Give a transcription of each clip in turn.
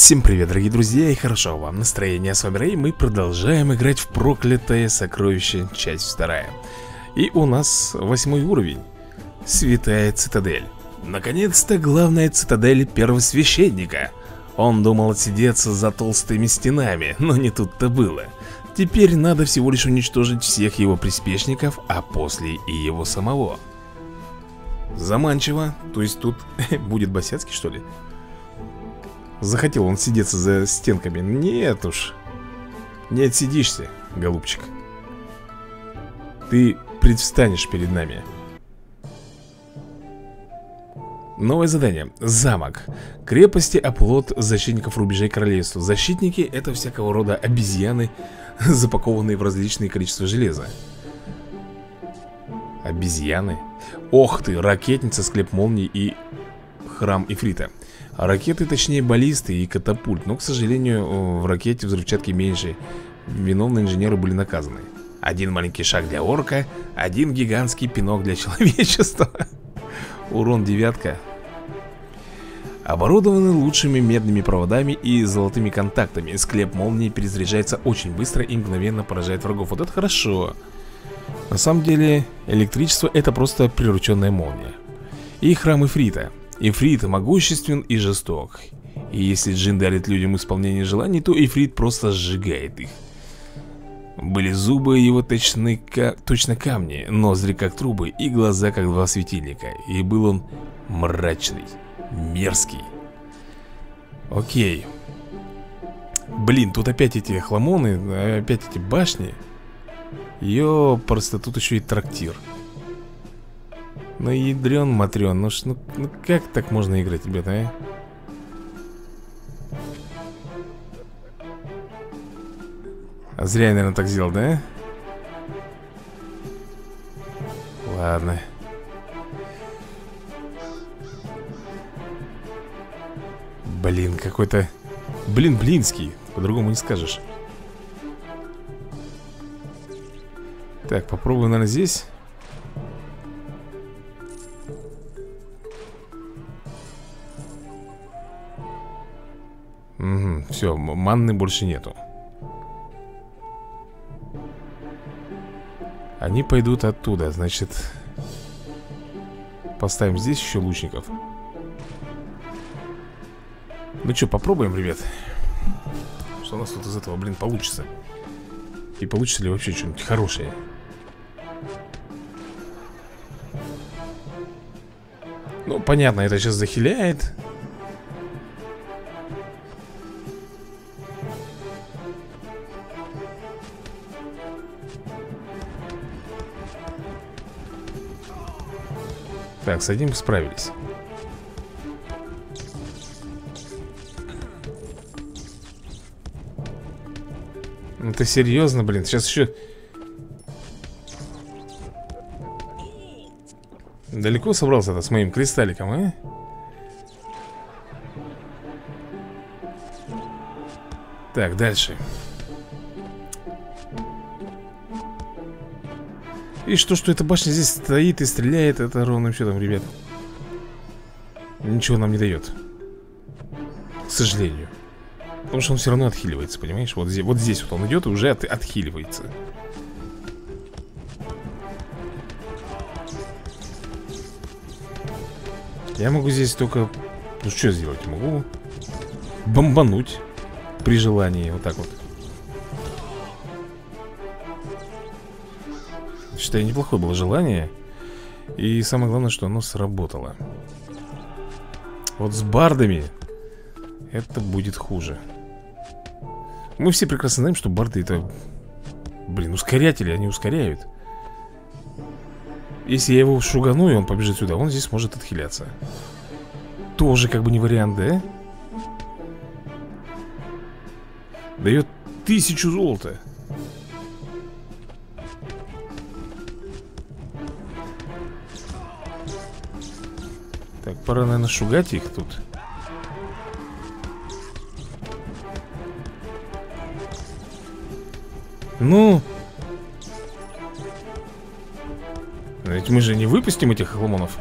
Всем привет, дорогие друзья, и хорошо вам настроение. С вами Рэй, мы продолжаем играть в Проклятое сокровище, часть 2. И у нас 8 уровень, Святая цитадель. Наконец-то главная цитадель Первосвященника. Он думал отсидеться за толстыми стенами, но не тут-то было. Теперь надо всего лишь уничтожить всех его приспешников, а после и его самого. Заманчиво, то есть тут будет босяцкий, что ли? Захотел он сидеться за стенками. Нет уж. Не отсидишься, голубчик. Ты предстанешь перед нами. Новое задание. Замок. Крепости, оплот защитников рубежей королевства. Защитники — это всякого рода обезьяны, запакованные в различные количества железа. Обезьяны. Ох ты, ракетница, склеп молний и храм Ифрита. Ракеты, точнее баллисты и катапульт. Но, к сожалению, в ракете взрывчатки меньше. Виновные инженеры были наказаны. Один маленький шаг для орка, один гигантский пинок для человечества. Урон 9. Оборудованы лучшими медными проводами и золотыми контактами. Склеп молнии перезаряжается очень быстро и мгновенно поражает врагов. Вот это хорошо. На самом деле, электричество — это просто прирученная молния. И храм Ифрита. Ифрит могуществен и жесток. И если Джин дарит людям исполнение желаний, то Ифрит просто сжигает их. Были зубы его точно камни, ноздри как трубы и глаза как два светильника. И был он мрачный, мерзкий. Окей. Блин, тут опять эти хламоны, опять эти башни. Просто тут еще и трактир. Ну ядрен матрен, ну как так можно играть, ребята, а? А зря я, наверное, так сделал, да? Ладно. Блин, какой-то... блинский, по-другому не скажешь. Так, попробую, наверное, здесь. Угу, все, манны больше нету. Они пойдут оттуда, значит. Поставим здесь еще лучников. Ну что, попробуем, ребят. Что у нас тут из этого, блин, получится? И получится ли вообще что-нибудь хорошее? Ну, понятно, это сейчас захиляет. Так, с одним справились. Это серьезно, блин. Сейчас еще... Далеко собрался-то с моим кристалликом, а? Так, дальше. И что эта башня здесь стоит и стреляет, это ровным счетом, ребят, ничего нам не дает. К сожалению. Потому что он все равно отхиливается, понимаешь? Вот здесь вот он идет и уже отхиливается. Я могу здесь только... Ну что сделать? Могу бомбануть при желании, вот так вот. Считаю, неплохое было желание. И самое главное, что оно сработало. Вот с бардами это будет хуже. Мы все прекрасно знаем, что барды — это, блин, ускорятели, они ускоряют. Если я его шугану и он побежит сюда, он здесь может отхиляться. Тоже как бы не вариант, да? Дает 1000 золота. Так, пора, наверное, шугать их тут. Ну. Ведь мы же не выпустим этих хламонов.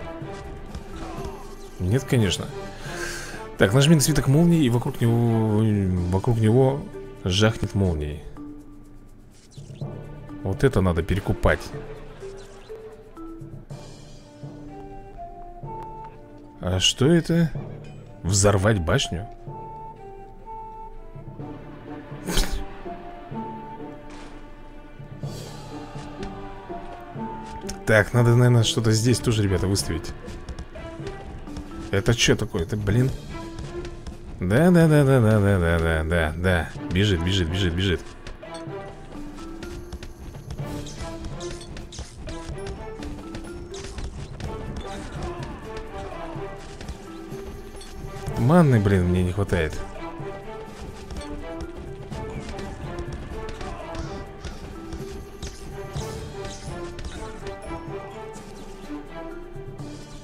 Нет, конечно. Так, нажми на свиток молнии, и вокруг него жахнет молнией. Вот это надо перекупать. А что это? Взорвать башню? Так, надо, наверное, что-то здесь тоже, ребята, выставить. Это что такое? Это, блин. Да. Бежит. Манны, блин, мне не хватает.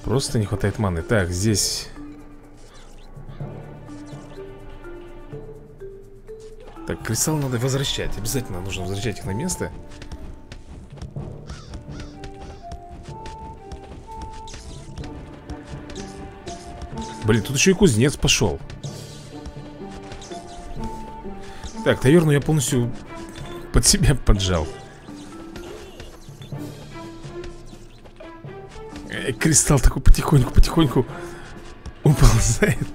Просто не хватает маны. Так, здесь. Так, кристалл надо возвращать. Обязательно нужно возвращать их на место. Блин, тут еще и кузнец пошел. Так, таверну я полностью под себя поджал. Кристалл такой потихоньку уползает.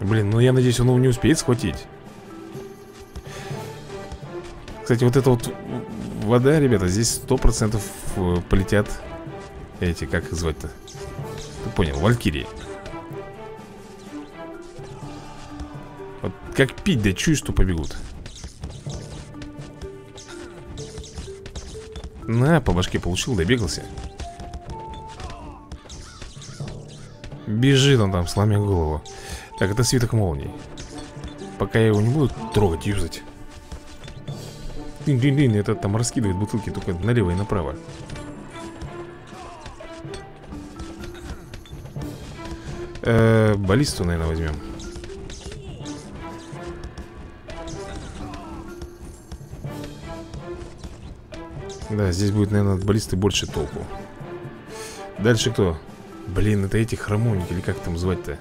Блин, ну я надеюсь, он его не успеет схватить. Кстати, вот эта вот вода, ребята, здесь 100% полетят эти, как их звать-то? Ты понял, валькирии. Вот как пить, да чую, что побегут. На, по башке получил, добегался. Бежит он там, сломя голову. Так, это свиток молний. Пока я его не буду трогать, юзать. Дин-дин-дин, это там раскидывает бутылки только налево и направо. Баллисту, наверное, возьмем. Да, здесь будет, наверное, от баллисты больше толку. Дальше кто? Блин, это эти храмовники, или как там звать-то?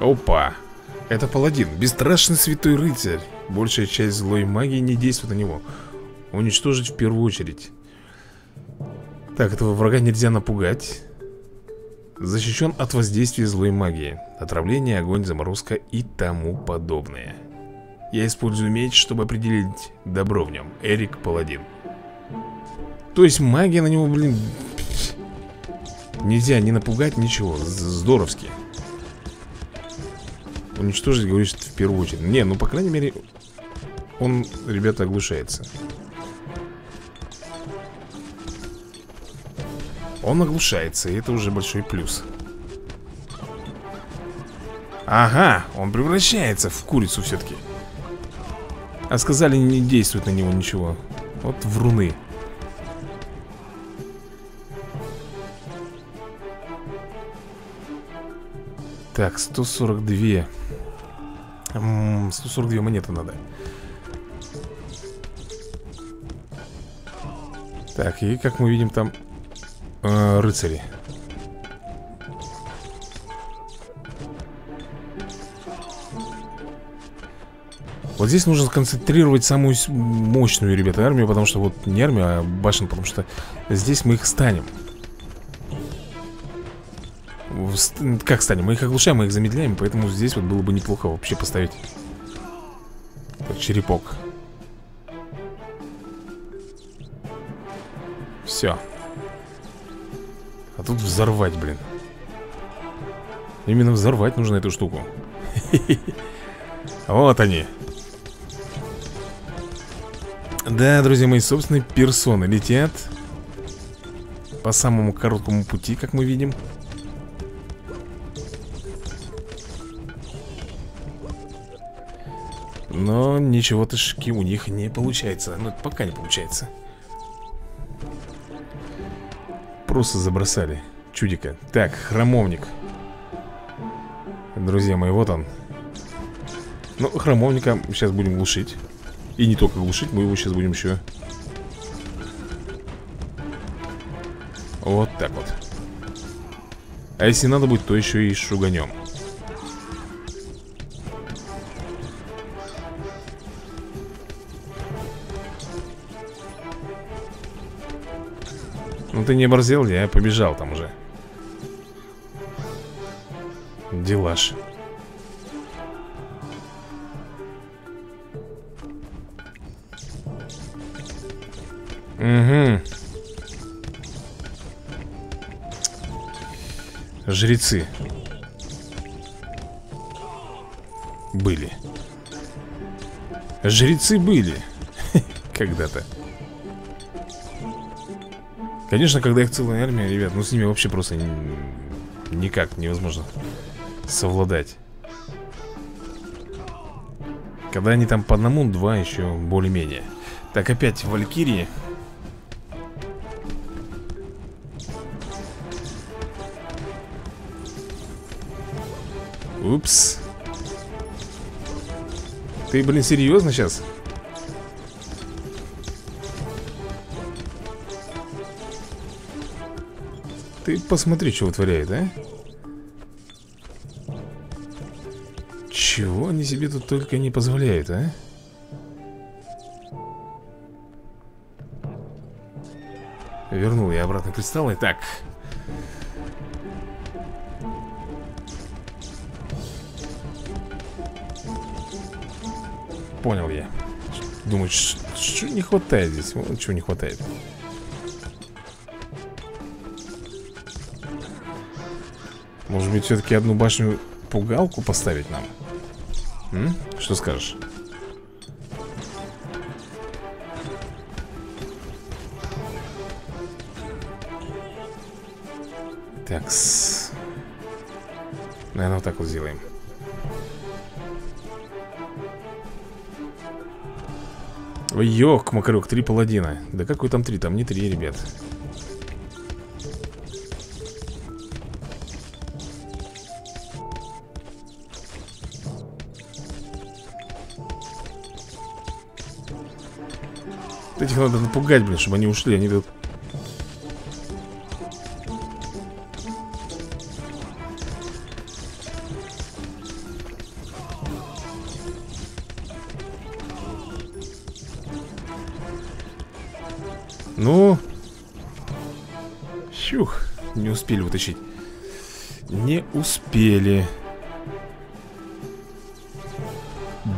Опа! Это паладин, бесстрашный святой рыцарь. Большая часть злой магии не действует на него. Уничтожить в первую очередь. Так, этого врага нельзя напугать. Защищен от воздействия злой магии. Отравление, огонь, заморозка и тому подобное. Я использую меч, чтобы определить добро в нем. Эрик, паладин. То есть магия на него, блин, нельзя не напугать, ничего. Здоровски. Уничтожить, говоришь, в первую очередь. Не, ну по крайней мере он, ребята, оглушается. Он оглушается, и это уже большой плюс. Ага, он превращается в курицу все-таки. А сказали, не действует на него ничего. Вот вруны. Так, 142. 142 монеты надо. Так, и как мы видим там рыцари. Вот здесь нужно сконцентрировать самую мощную, ребята, армию. Потому что, вот, не армию, а башен. Потому что здесь мы их станем. Как станем? Мы их оглушаем, мы их замедляем. Поэтому здесь вот было бы неплохо вообще поставить. Так, черепок. Все. А тут взорвать, блин. Именно взорвать нужно эту штуку. Вот они. Да, друзья мои, собственные персоны летят по самому короткому пути, как мы видим. Но ничего-то шки у них не получается. Ну, пока не получается. Просто забросали чудика. Так, храмовник. Друзья мои, вот он. Ну, храмовника сейчас будем глушить. И не только глушить, мы его сейчас будем еще. Вот так вот. А если надо будет, то еще и шуганем. Ну ты не оборзел, я побежал там уже. Делаш. Угу. Жрецы были. Жрецы были когда-то. Конечно, когда их целая армия, ребят, ну с ними вообще просто никак невозможно совладать. Когда они там по одному, два еще более-менее. Так, опять Валькирии. Упс. Ты, блин, серьезно сейчас? Ты посмотри, что вытворяет, а? Чего они себе тут только не позволяют, а? Вернул я обратно кристаллы. Так. Понял я. Думаю, что не хватает здесь. Вот чего не хватает. Может быть, все-таки одну башню пугалку поставить нам? М? Что скажешь? Такс. Наверное, вот так вот сделаем. Ёк, макарёк, 3 паладина. Да какой там 3? Там не 3, ребят. Вот этих надо напугать, блин, чтобы они ушли. Они тут... Ну, щух, не успели вытащить. Не успели.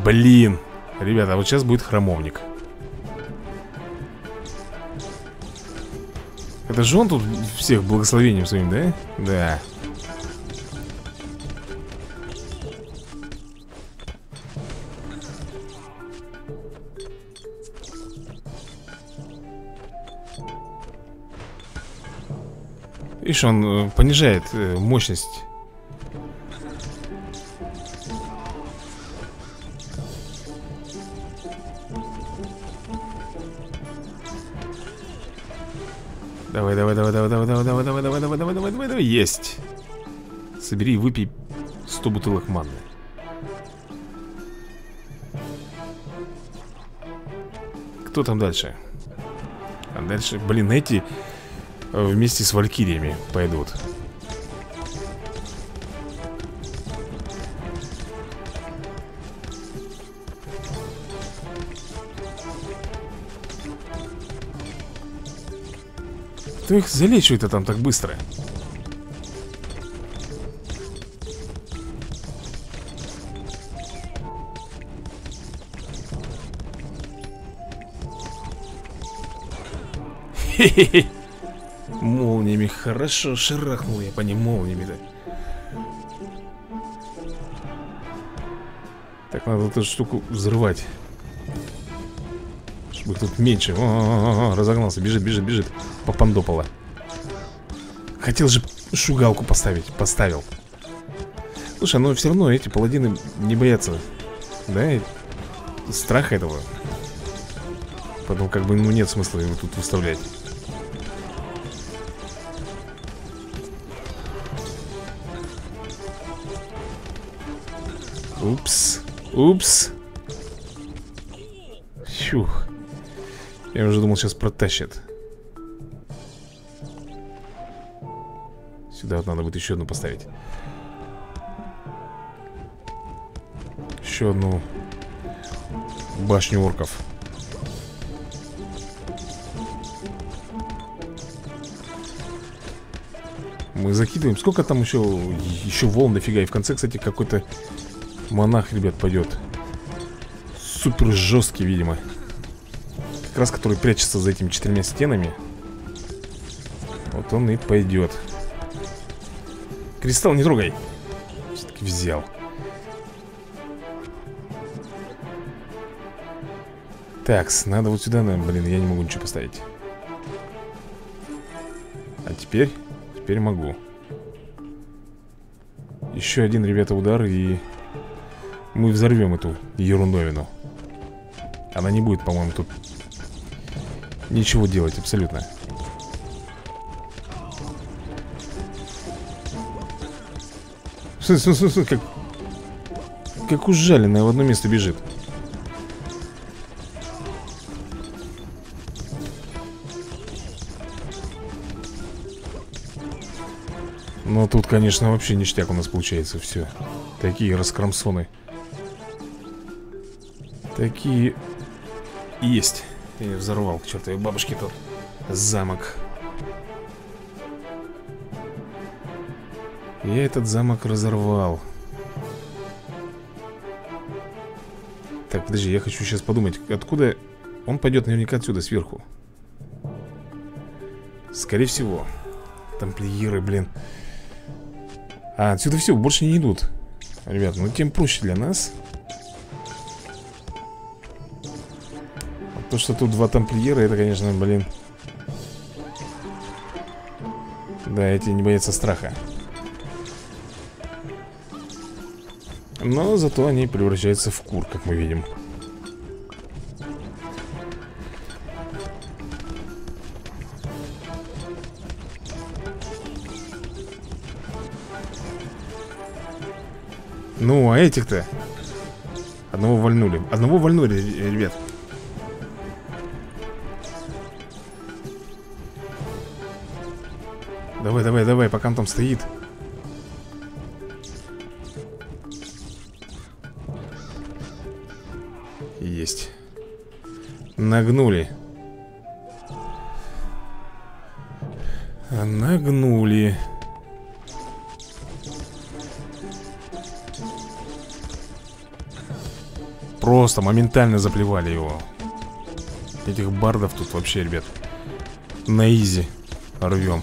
Блин, ребята, вот сейчас будет храмовник. Это же он тут всех благословением своим, да? Да. Видишь, он понижает мощность. Давай, давай, давай, давай, давай, давай, давай, давай, давай, давай, давай, давай, давай, давай, есть. Собери и выпей 100 бутылок манны. Кто там дальше? А дальше, блин, эти... Вместе с валькириями пойдут. Кто их залечивает-то там так быстро? Хе-хе-хе. Молниями хорошо шарахнул я по ним молниями-то. Так, надо эту штуку взрывать, чтобы тут меньше. О-о-о-о, разогнался, бежит, бежит, бежит. Попандопало. Хотел же шугалку поставить, поставил. Слушай, но все равно эти паладины не боятся, да, страха этого. Потом как бы, ну, нет смысла его тут выставлять. Упс, упс. Чух. Я уже думал, сейчас протащит. Сюда вот надо будет еще одну поставить. Еще одну башню орков. Мы закидываем. Сколько там еще? Еще волн дофига. И в конце, кстати, какой-то монах, ребят, пойдет. Супер жесткий, видимо. Как раз который прячется за этими четырьмя стенами. Вот он и пойдет. Кристалл не трогай. Все-таки взял. Такс, надо вот сюда, наверное, блин, я не могу ничего поставить. А теперь? Теперь могу. Еще один, ребята, удар, и мы взорвем эту ерундовину. Она не будет, по-моему, тут ничего делать абсолютно. Смотри, как ужаленная в одно место бежит. Но тут, конечно, вообще ништяк у нас получается. Все. Такие раскромсоны. Такие есть. Я взорвал к чертовой бабушке тот замок. Я этот замок разорвал. Так, подожди, я хочу сейчас подумать, откуда он пойдет, наверняка отсюда, сверху. Скорее всего. Тамплиеры, блин. А, отсюда все, больше не идут. Ребят, ну тем проще для нас. То, что тут два тамплиера, это, конечно, блин. Да, эти не боятся страха. Но зато они превращаются в кур, как мы видим. Ну, а этих-то одного вальнули. Одного вальнули, ребят. Давай, давай, давай, пока он там стоит. Есть. Нагнули. Нагнули. Просто моментально заплевали его. Этих бардов тут вообще, ребят, на изи рвем.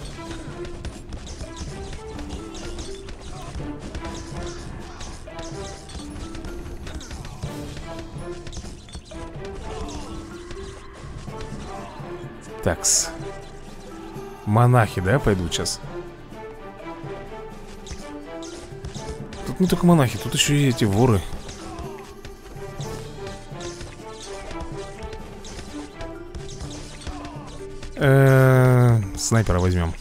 Такс. Монахи, да, пойдут сейчас? Тут не только монахи, тут еще и эти воры. Снайпера возьмем.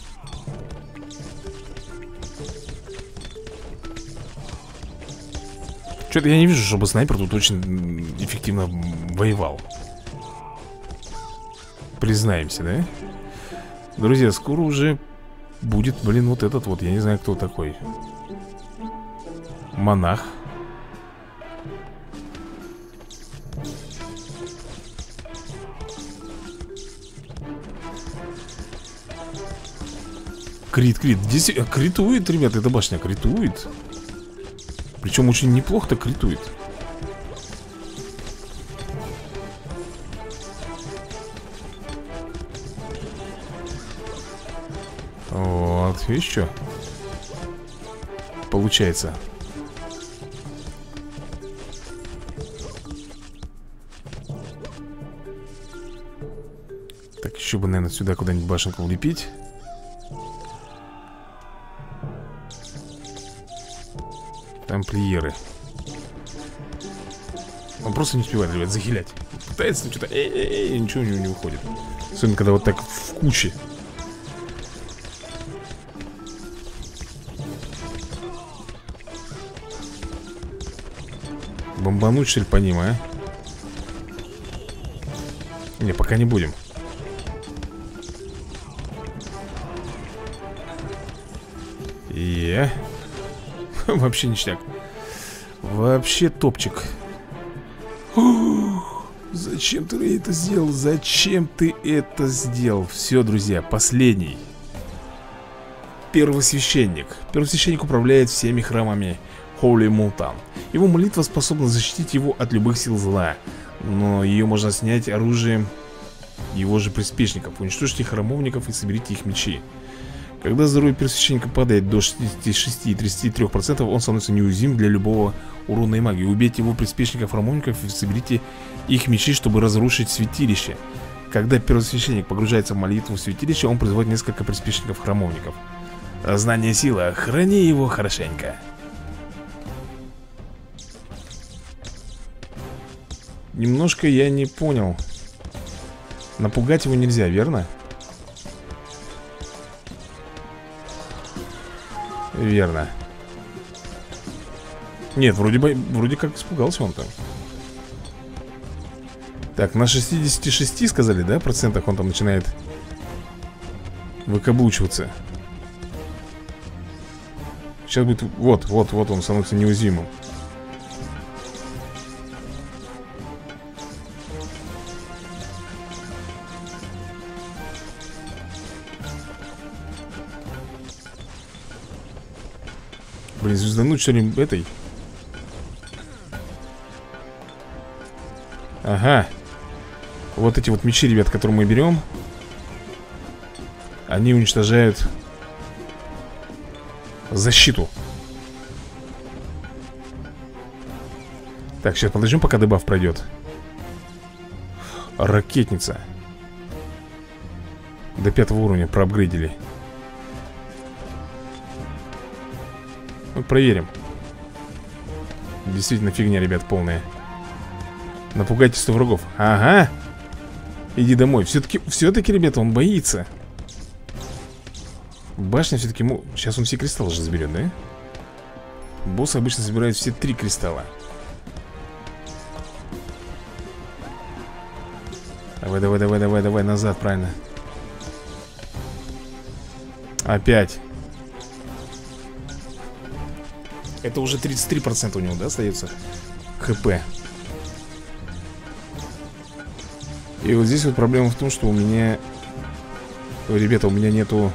Что-то я не вижу, чтобы снайпер тут очень эффективно воевал. Признаемся, да? Друзья, скоро уже будет, блин, вот этот вот. Я не знаю, кто такой. Монах. Крит, крит. Здесь критует, ребят, эта башня критует. Причем очень неплохо-то критует. Вот, видишь, что получается. Так, еще бы, наверное, сюда куда-нибудь башенку улепить. Тамплиеры. Он просто не успевает, ребят, захилять. Пытается там что-то, ничего у него не выходит. Особенно, когда вот так в куче. Бомбануть, что ли, по ним, а? Не, пока не будем. И вообще ништяк. Вообще топчик. Зачем ты это сделал? Зачем ты это сделал? Все, друзья, последний. Первосвященник. Первосвященник управляет всеми храмами Холли Мултан. Его молитва способна защитить его от любых сил зла, но ее можно снять оружием его же приспешников. Уничтожьте храмовников и соберите их мечи. Когда здоровье первосвященника падает до 66 и 33%, он становится неуязвим для любого урона и магии. Убейте его приспешников-храмовников и соберите их мечи, чтобы разрушить святилище. Когда первосвященник погружается в молитву в святилище, он призывает несколько приспешников-храмовников. Знание сила, храни его хорошенько. Немножко я не понял. Напугать его нельзя, верно? Верно. Нет, вроде как испугался он там. Так, на 66, сказали, да, процентах он там начинает выкаблучиваться. Сейчас будет... Вот он становится неуязвимым. Блин, звездануть что-нибудь этой. Ага. Вот эти вот мечи, ребят, которые мы берем, они уничтожают защиту. Так, сейчас подождем, пока дебаф пройдет. Ракетница. До 5-го уровня проапгрейдили. Проверим. Действительно фигня, ребят, полная. Напугайте 100 врагов. Ага. Иди домой. Все-таки, ребята, он боится. Башня все-таки ему... Сейчас он все кристаллы же заберет, да? Босс обычно забирает все 3 кристалла. Давай, давай, давай, давай, давай, назад, правильно. Опять. Это уже 33% у него, да, остается ХП. И вот здесь вот проблема в том, что у меня... Ребята, у меня нету...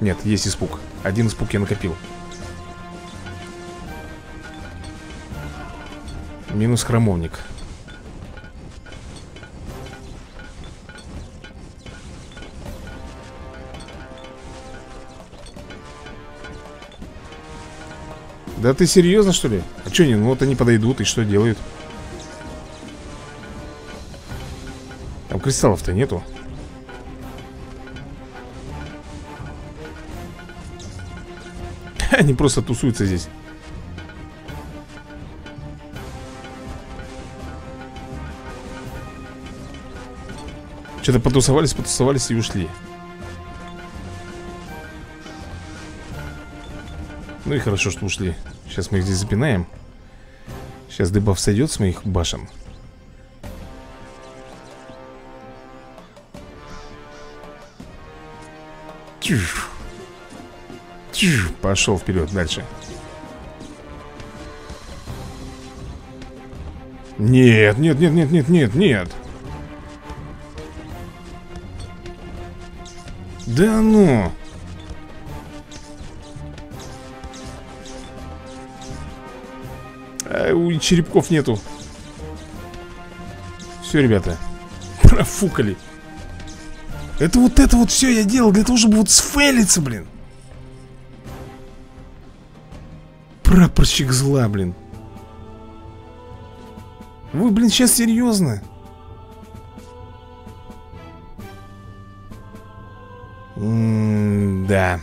Нет, есть испуг. Один испуг я накопил. Минус храмовник. Да ты серьезно, что ли? А что они, ну вот они подойдут и что делают? Там кристаллов-то нету. Они просто тусуются здесь. Что-то потусовались и ушли. Ну и хорошо, что ушли. Сейчас мы их здесь запинаем. Сейчас дебаф сойдет с моих башен. Тьф. Тьф. Пошел вперед, дальше. Нет, нет, нет, нет, нет, нет, нет. Да ну. У черепков нету. Все, ребята, профукали. Это вот все я делал для того, чтобы вот сфейлиться, блин. Прапорщик зла, блин. Вы, блин, сейчас серьезно? Да.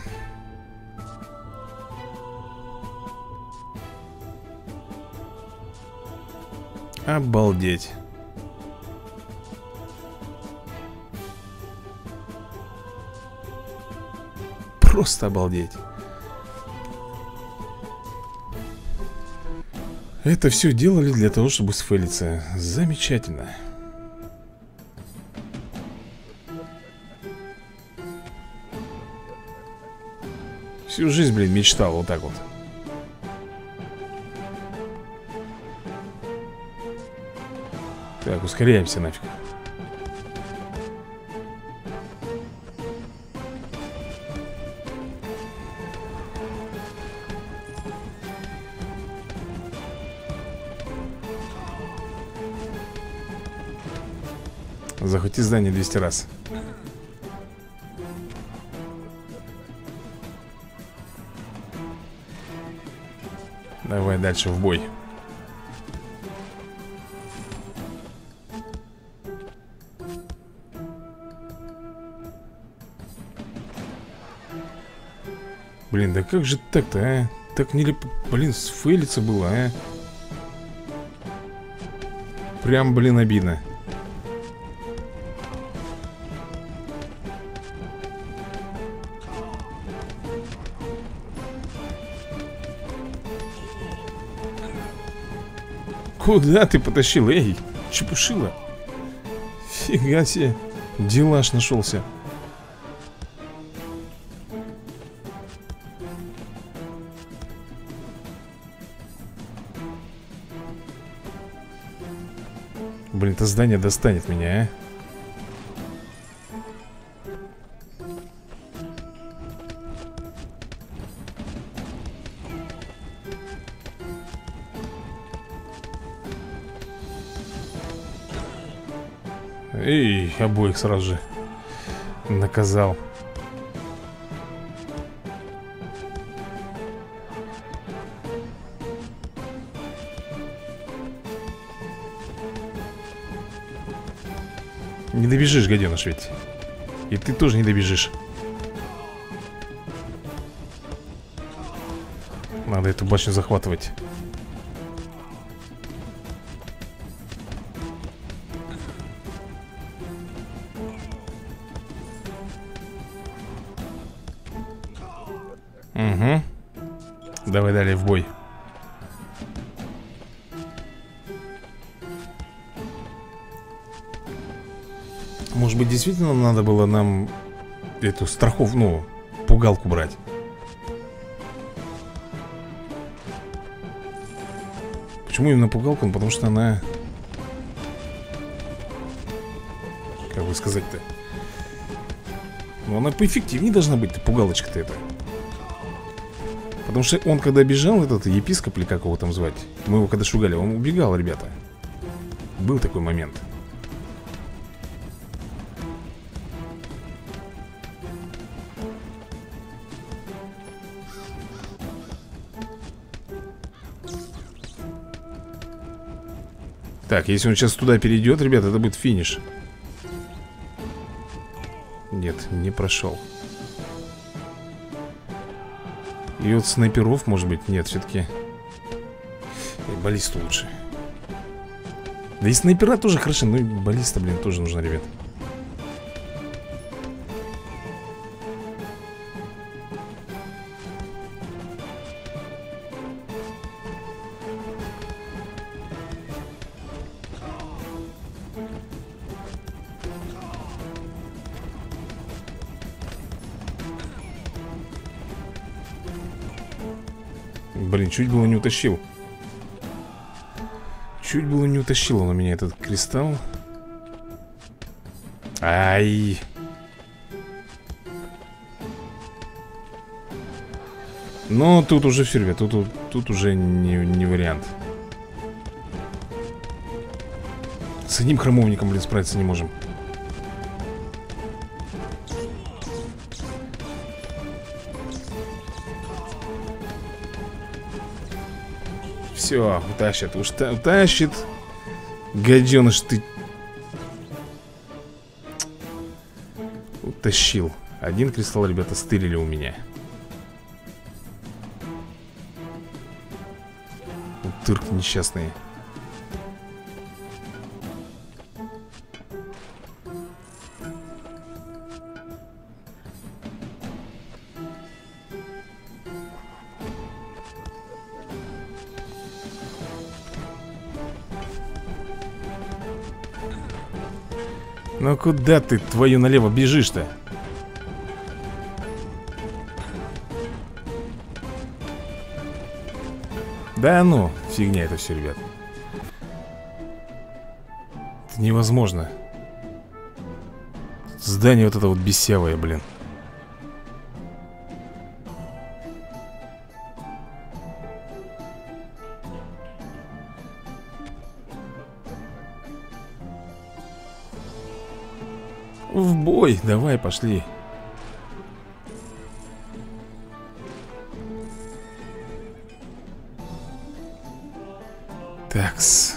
Обалдеть. Просто обалдеть. Это все делали для того, чтобы сфейлиться. Замечательно. всю жизнь, блин, мечтал вот так вот. Так, ускоряемся нафиг. Захвати здание 200 раз. Давай дальше в бой. Блин, да как же так-то, а? Так нелепо, блин, сфейлиться было, а? Прям, блин, обидно. Куда ты потащил? Эй, чепушила. Фига себе. Делаш нашелся. Блин, это здание достанет меня, а? Эй, обоих сразу же наказал. Не добежишь, гаденыш, ведь. И ты тоже не добежишь. Надо эту башню захватывать. Угу. Давай далее в бой. Может быть, действительно надо было нам эту страховку, ну, пугалку брать. Почему именно пугалку? Ну, потому что она, как бы сказать-то, ну, она поэффективнее должна быть, пугалочка-то эта. Потому что он, когда бежал, этот епископ, или как его там звать, мы его когда шугали, он убегал, ребята. Был такой момент. Так, если он сейчас туда перейдет, ребята, это будет финиш. Нет, не прошел. И вот снайперов, может быть, нет, все-таки. Баллиста лучше. Да и снайпера тоже хорошо, но и баллиста, блин, тоже нужна, ребят. Блин, чуть было не утащил. Чуть было не утащил он у меня этот кристалл. Ай. Но тут уже все, ребят, тут уже не вариант. С одним храмовником, блин, справиться не можем. Все, утащит, уж утащит. Гаденыш ты. Утащил. Один кристалл, ребята, стырили у меня. Утырки несчастные. Ну куда ты, твою налево, бежишь-то? Да ну, фигня это все, ребят. Это невозможно. Здание вот это вот бесявое, блин. В бой, давай, пошли. Такс.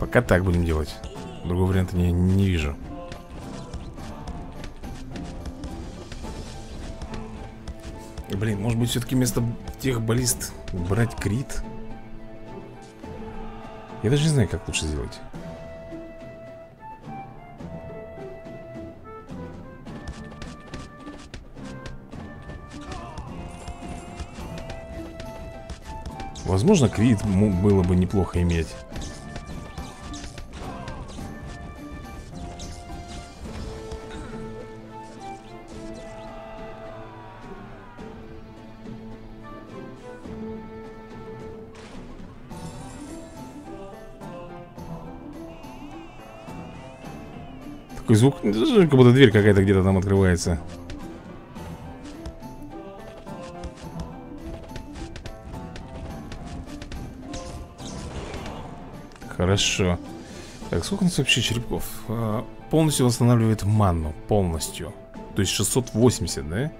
Пока так будем делать. Другого варианта не вижу. Блин, может быть, все-таки вместо тех баллист брать крит? Я даже не знаю, как лучше сделать. Возможно, крит было бы неплохо иметь. Такой звук, как будто дверь какая-то где-то там открывается. Хорошо. Так, сколько у нас вообще черепков? Полностью восстанавливает манну. Полностью. То есть 680, да?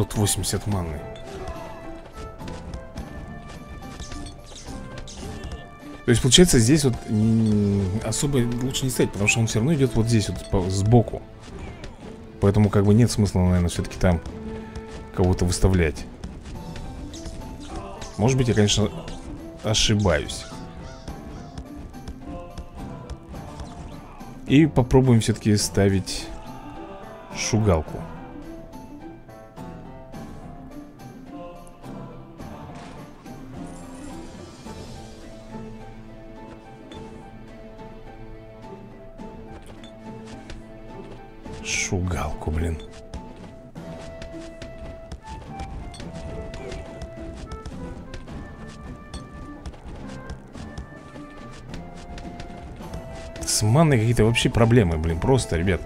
Тут 80 маны. То есть получается здесь вот особо лучше не ставить, потому что он все равно идет вот здесь вот сбоку. Поэтому как бы нет смысла, наверное, все-таки там кого-то выставлять. Может быть, я, конечно, ошибаюсь. И попробуем все-таки ставить шугалку. Шугалку, блин. С манной какие-то вообще проблемы, блин, просто, ребят.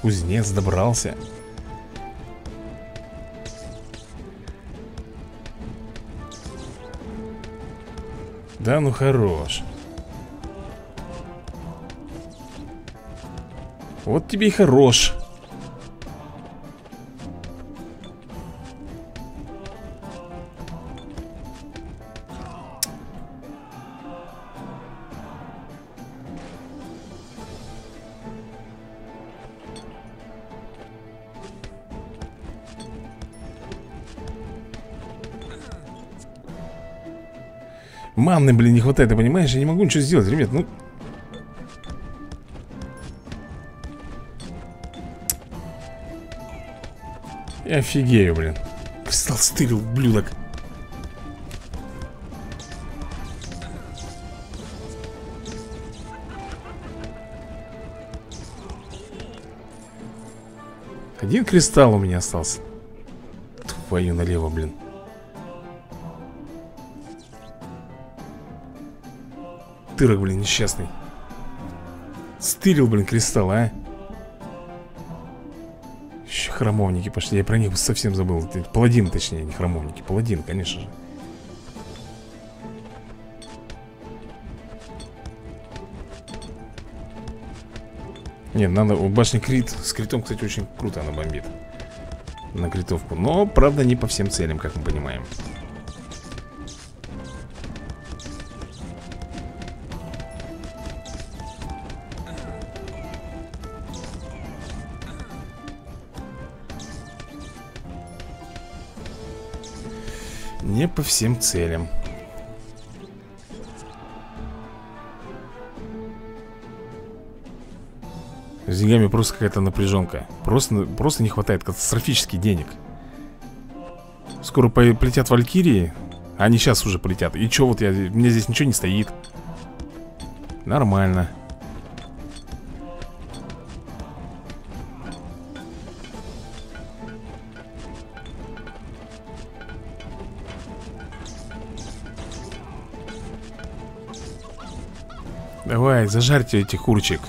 Кузнец добрался. Да ну хорош. Вот тебе и хорош. Маны, блин, не хватает, ты понимаешь? Я не могу ничего сделать, ребят, ну... Офигею, блин. Столстырил, ублюдок. Один кристалл у меня остался. Твою налево, блин. Тырок, блин, несчастный. Стырил, блин, кристалл, а? Храмовники пошли, я про них совсем забыл. Паладин, точнее, не храмовники. Паладин, конечно же. Нет, надо, у башни крит. С критом, кстати, очень круто она бомбит. На критовку, но, правда, не по всем целям, как мы понимаем. Не по всем целям. С деньгами просто какая-то напряженка. Просто не хватает катастрофически денег. Скоро полетят валькирии. Они сейчас уже полетят. И чё, вот я... У меня здесь ничего не стоит. Нормально. Давай, зажарьте этих курочек.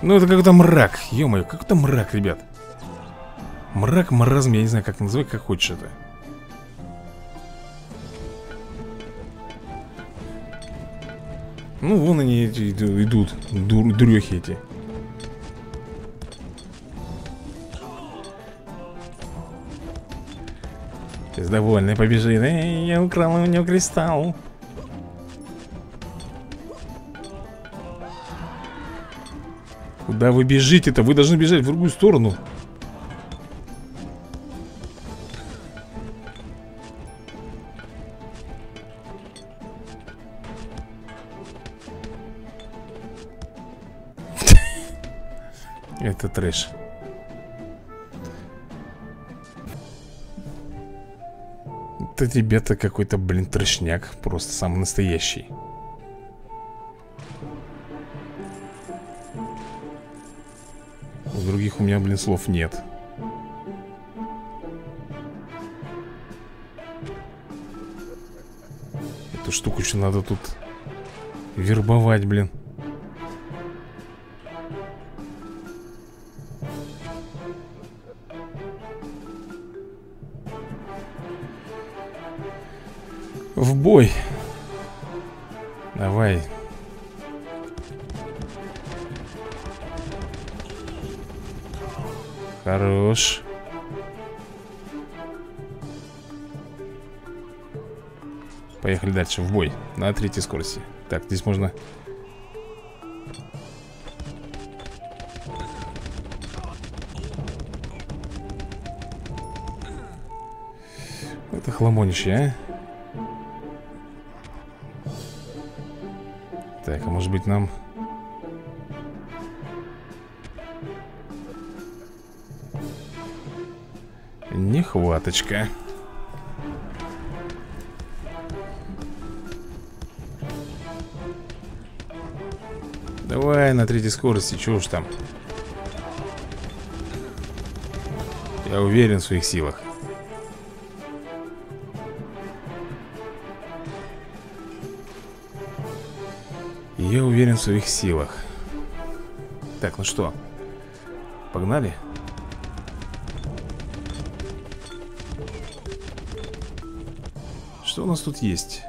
Ну это какой-то мрак, ё-моё, какой-то мрак, ребят. Мрак, маразм, я не знаю, как называй, как хочешь это. Ну вон они идут, дурёхи эти. Сейчас довольный побежит. Эй, я украл у него кристалл. Куда вы бежите-то? Вы должны бежать в другую сторону. Это трэш. Это, ребята, какой-то, блин, трэшняк. Просто самый настоящий. Других у меня, блин, слов нет. Эту штуку еще надо тут вербовать, блин. В бой. Давай. Хорош. Поехали дальше, в бой. На третьей скорости. Так, здесь можно... Это хламонище, а? Так, а может быть нам... Нехваточка. Давай на третьей скорости, чего уж там. Я уверен в своих силах. Я уверен в своих силах. Так, ну что, погнали? Что у нас тут есть?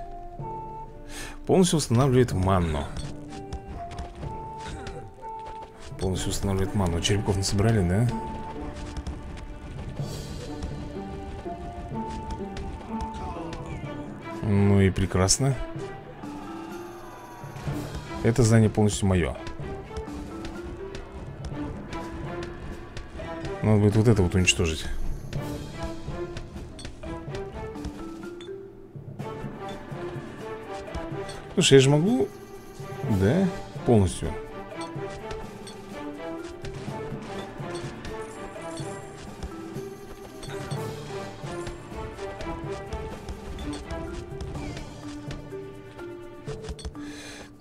Полностью устанавливает манну. Полностью устанавливает манну. Черепков не собрали, да? Ну и прекрасно. Это здание полностью мое. Надо будет вот это вот уничтожить. Слушай, я же могу, да, полностью.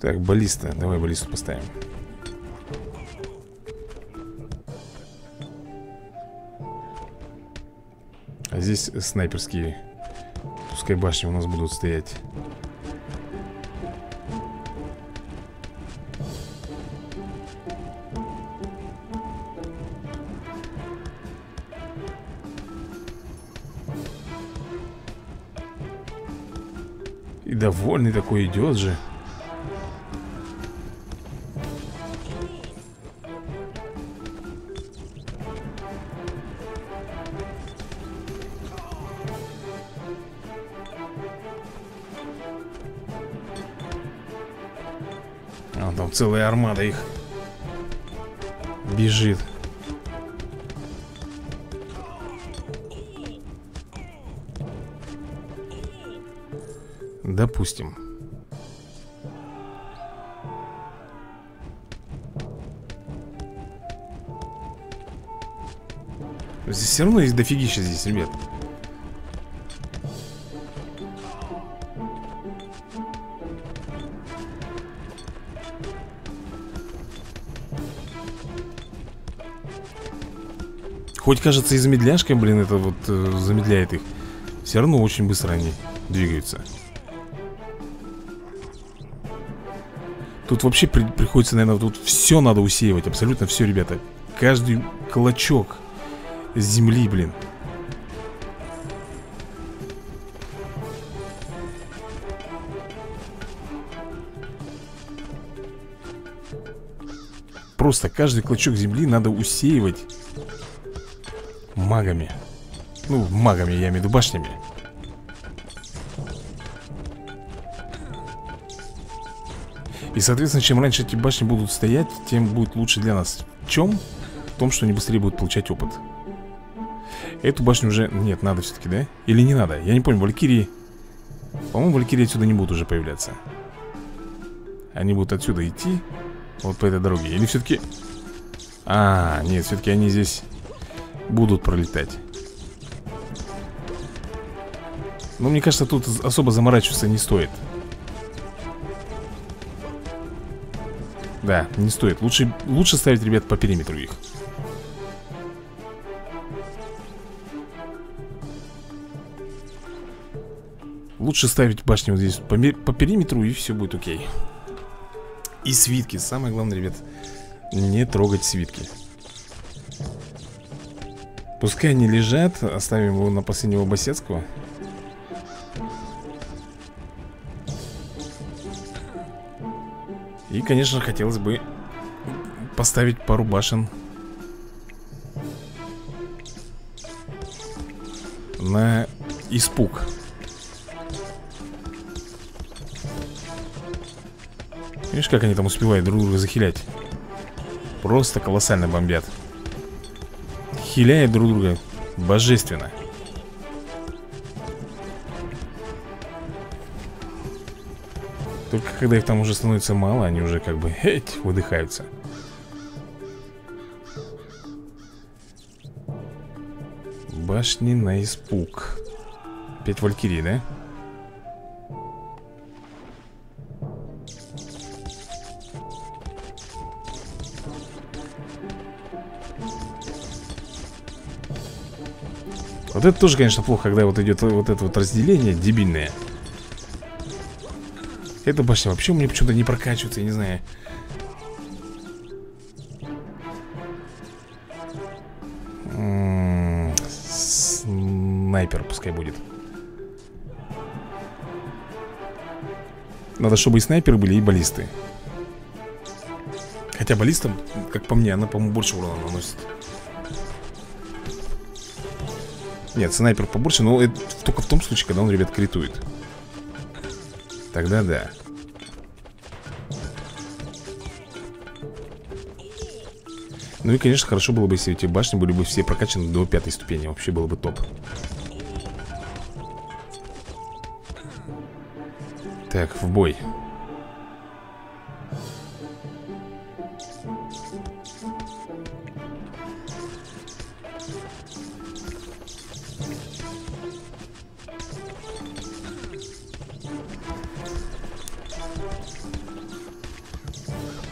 Так, баллиста, давай баллисту поставим. А здесь снайперские, пускай башни у нас будут стоять. И довольный такой идет же. А там целая армада их бежит. допустим. Здесь все равно есть дофигища здесь, ребят. Хоть, кажется, и замедляшка, блин, это вот замедляет их. Все равно очень быстро они двигаются. Тут вообще приходится, наверное, тут все надо усеивать. Абсолютно все, ребята. Каждый клочок земли, блин. Просто каждый клочок земли надо усеивать магами. Ну, магами, я имею в виду башнями. И, соответственно, чем раньше эти башни будут стоять, тем будет лучше для нас. В чем? В том, что они быстрее будут получать опыт. Эту башню уже... Нет, надо все-таки, да? Или не надо? Я не понял, валькирии... По-моему, валькирии отсюда не будут уже появляться. Они будут отсюда идти. Вот по этой дороге. Или все-таки... А, нет, все-таки они здесь... будут пролетать. Но мне кажется, тут особо заморачиваться не стоит. Да, не стоит. Лучше ставить, ребят, по периметру их. Лучше ставить башню вот здесь по периметру, и все будет окей. И свитки. Самое главное, ребят, не трогать свитки. Пускай они лежат, оставим его на последнего Басецкого. И, конечно, хотелось бы поставить пару башен на испуг. Видишь, как они там успевают друг друга захилять? Просто колоссально бомбят. Хиляет друг друга божественно. Только когда их там уже становится мало, они уже как бы выдыхаются. Башни на испуг. 5 валькирий, да? Вот это тоже, конечно, плохо, когда вот идет вот это вот разделение дебильное. Эта башня вообще мне почему-то не прокачивается, я не знаю. Снайпер пускай будет. Надо, чтобы и снайперы были, и баллисты. Хотя баллистам, как по мне, она, по-моему, больше урона наносит. Нет, снайпер побольше, но это только в том случае, когда он, ребят, критует. Тогда да. Ну и, конечно, хорошо было бы, если эти башни были бы все прокачаны до 5 ступени. Вообще было бы топ. Так, в бой.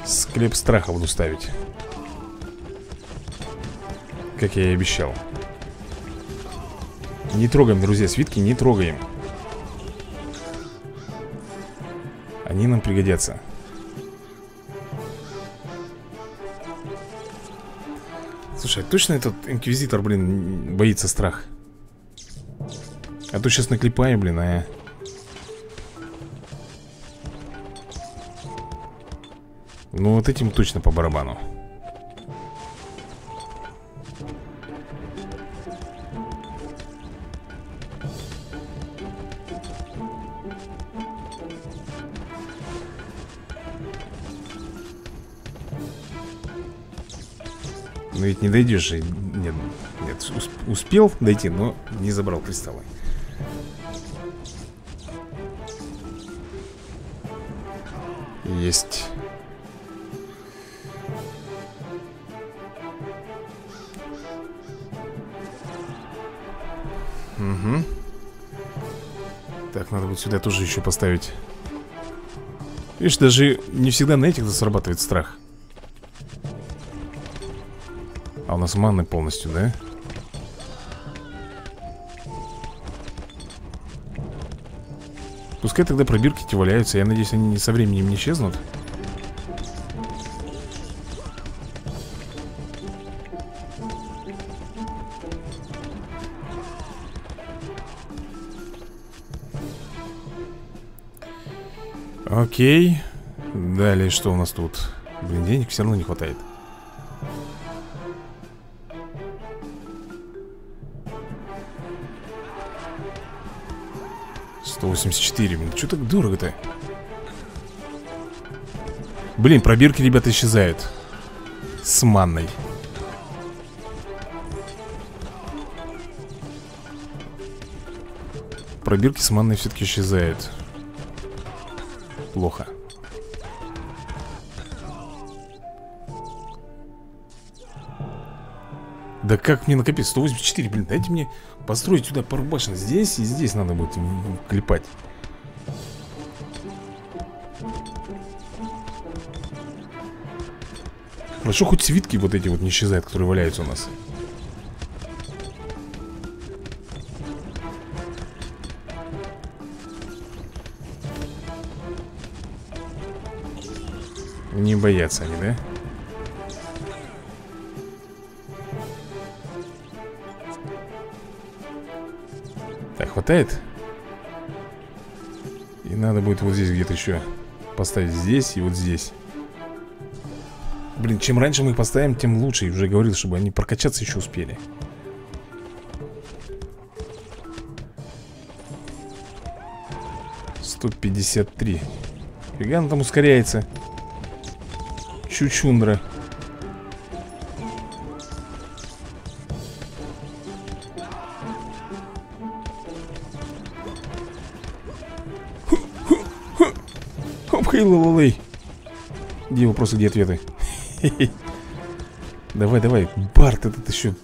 Склеп страха буду ставить, как я и обещал. Не трогаем, друзья, свитки не трогаем. Они нам пригодятся. Слушай, а точно этот инквизитор, блин, боится страх? А то сейчас наклепаю, блин, а... Ну вот этим точно по барабану. Но ведь не дойдешь. Нет, успел дойти, но не забрал кристаллы. Есть. Угу. Так, надо будет сюда тоже еще поставить. Видишь, даже не всегда на этих срабатывает страх. А у нас маны полностью, да? Пускай тогда пробирки-то валяются. Я надеюсь, они не со временем не исчезнут. Окей. Далее что у нас тут? Блин, денег все равно не хватает. Блин, что так дорого-то? Блин, пробирки, ребята, исчезают с манной. Пробирки с манной все-таки исчезают. Плохо. Да как мне накопить? 184, блин, дайте мне построить сюда пару башен. Здесь и здесь надо будет клепать. Хорошо, хоть свитки вот эти вот не исчезают, которые валяются у нас. Не боятся они, да? Хватает. И надо будет вот здесь где-то еще поставить, здесь и вот здесь. Блин, чем раньше мы их поставим, тем лучше. Я уже говорил, чтобы они прокачаться еще успели. $153. Фиган там ускоряется. Чучундра. Где вопросы, где ответы? Давай, давай, Барт этот еще.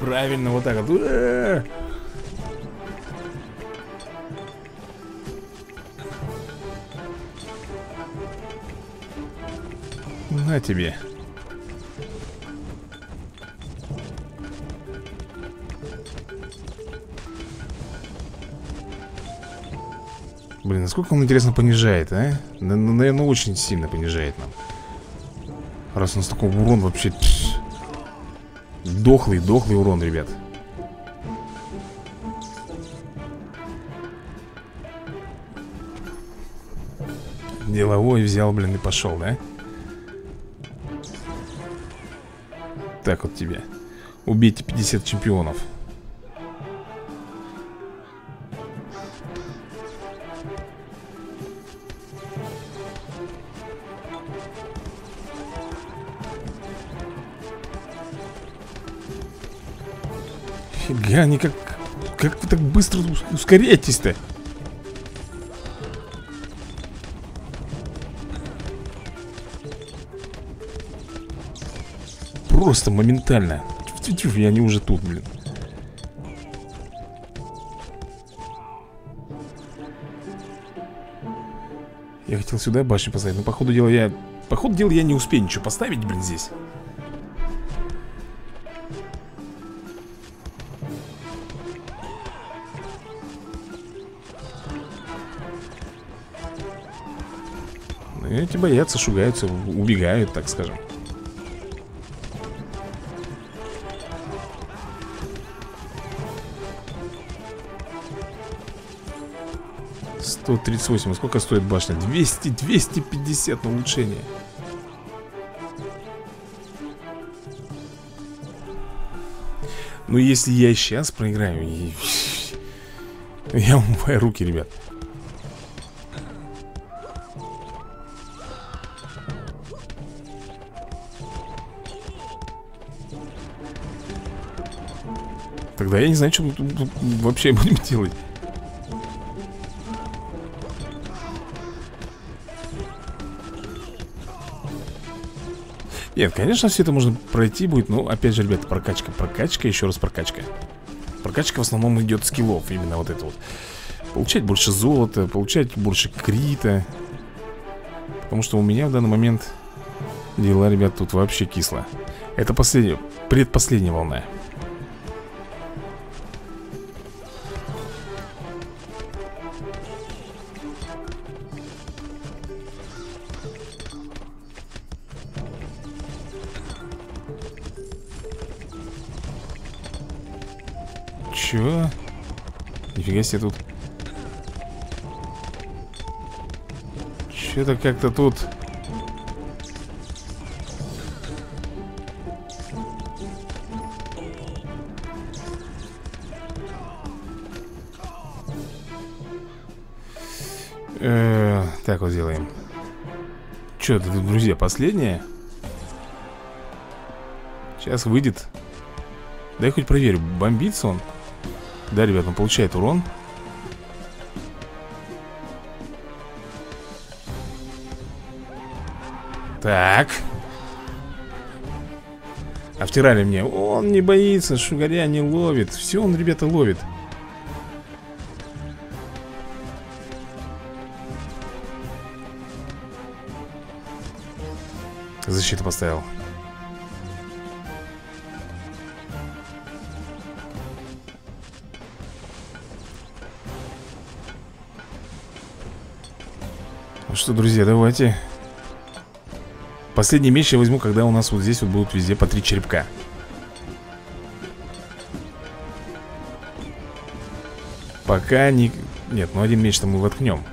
Правильно, вот так вот. На тебе. Блин, насколько он, интересно, понижает, а? Наверное, очень сильно понижает нам. Раз у нас такой урон вообще... Дохлый, дохлый урон, ребят. Деловой взял, блин, и пошел, да? Так вот тебе. Убейте 50 чемпионов. Они как вы так быстро ускоряетесь-то? Просто моментально. И они уже тут, блин. Я хотел сюда башню поставить, но по ходу дела я не успею ничего поставить, блин, здесь. Эти боятся, шугаются, убегают, так скажем. $138. А сколько стоит башня? 200, 250 на улучшение. Ну, если я сейчас проиграю, я умываю руки, ребят. Тогда я не знаю, что мы тут вообще будем делать. Нет, конечно, все это можно пройти будет. Но, опять же, ребята, прокачка, прокачка, еще раз прокачка. Прокачка в основном идет скиллов. Именно вот это вот. Получать больше золота, получать больше крита. Потому что у меня в данный момент дела, ребят, тут вообще кисло. Это последняя, предпоследняя волна. Чё? Нифига себе тут. Чё-то как-то тут. Так вот делаем. Чё, друзья, последнее? Сейчас выйдет. Дай хоть проверю, бомбится он. Да, ребят, он получает урон. Так. А втирали мне. Он не боится, шугаря не ловит. Все он, ребята, ловит. Защиту поставил. Что, друзья, давайте. Последний меч я возьму, когда у нас вот здесь вот будут везде по 3 черепка. Пока не... Нет, ну один меч-то мы воткнем.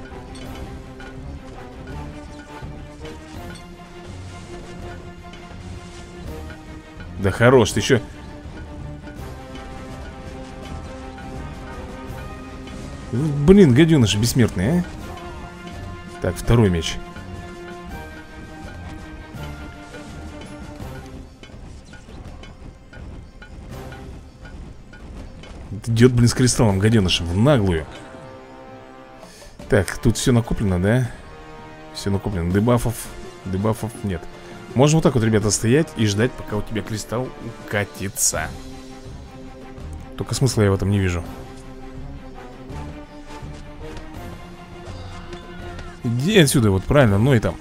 Да хорош, ты еще... Блин, гаденыш бессмертный, а? Так, второй меч. Идет, блин, с кристаллом, гаденыш, в наглую. Так, тут все накоплено, да? Все накоплено, дебафов нет. Можно вот так вот, ребята, стоять и ждать, пока у тебя кристалл укатится. Только смысла я в этом не вижу. Иди отсюда, вот правильно, ну и там.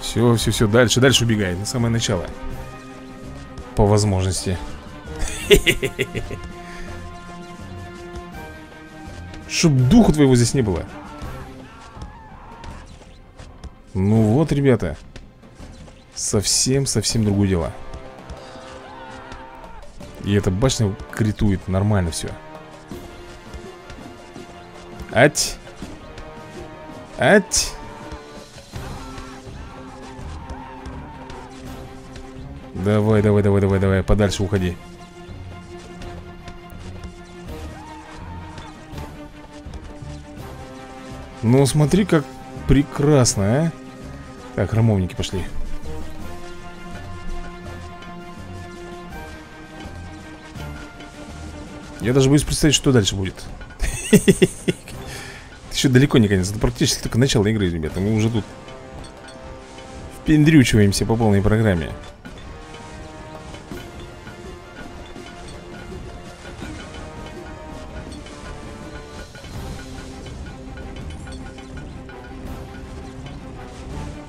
Все, дальше, дальше убегай. На самое начало. По возможности. Чтоб духу твоего здесь не было. Ну вот, ребята. Совсем другое дело. И эта башня критует нормально все. Ать. Давай, подальше уходи. Ну, смотри, как прекрасно, а. Так, храмовники пошли. Я даже боюсь представить, что дальше будет. Еще далеко не конец, это практически только начало игры, ребята. Мы уже тут впендрючиваемся по полной программе.